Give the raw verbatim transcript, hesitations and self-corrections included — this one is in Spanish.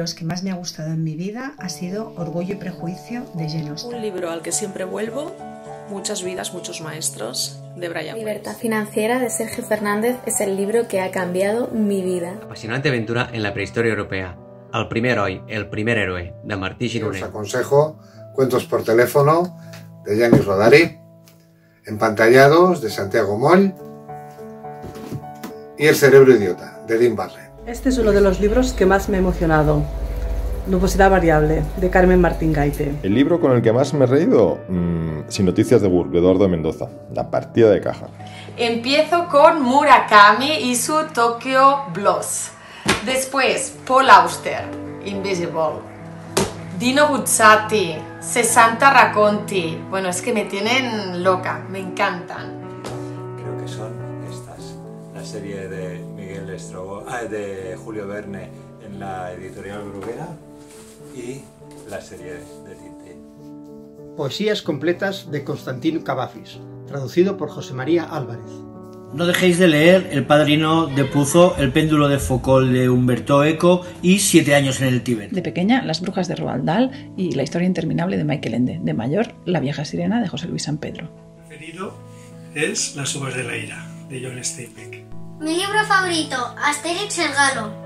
libros que más me ha gustado en mi vida ha sido Orgullo y Prejuicio de Jane Austen. Un libro al que siempre vuelvo, Muchas vidas, muchos maestros, de Brian. Libertad financiera de Sergio Fernández es el libro que ha cambiado mi vida. Apasionante aventura en la prehistoria europea. Al primer hoy, el primer héroe, de Martí Gironé. Os aconsejo Cuentos por teléfono, de Gianni Rodari, Empantallados, de Santiago Moll, y El cerebro idiota, de Dean Barrett. Este es uno de los libros que más me ha emocionado. Nubosidad variable, de Carmen Martín Gaite. El libro con el que más me he reído, mmm, Sin noticias de Burke, de Eduardo Mendoza. La partida de caja. Empiezo con Murakami y su Tokyo Blues. Después, Paul Auster, Invisible. Dino Buzzati, sesenta racconti. Bueno, es que me tienen loca, me encantan. Creo que son estas, la serie de Miguel Estrobo, ah, de Julio Verne en la editorial Bruguera, y la serie de Tintín. Poesías completas de Constantino Cavafis, traducido por José María Álvarez. No dejéis de leer El padrino de Puzo, El péndulo de Foucault de Humberto Eco y Siete años en el Tíbet. De pequeña, Las brujas de Roald Dahl y La historia interminable de Michael Ende. De mayor, La vieja sirena de José Luis San Pedro. Mi preferido es Las uvas de la ira, de John Steinbeck. Mi libro favorito, Astérix el galo.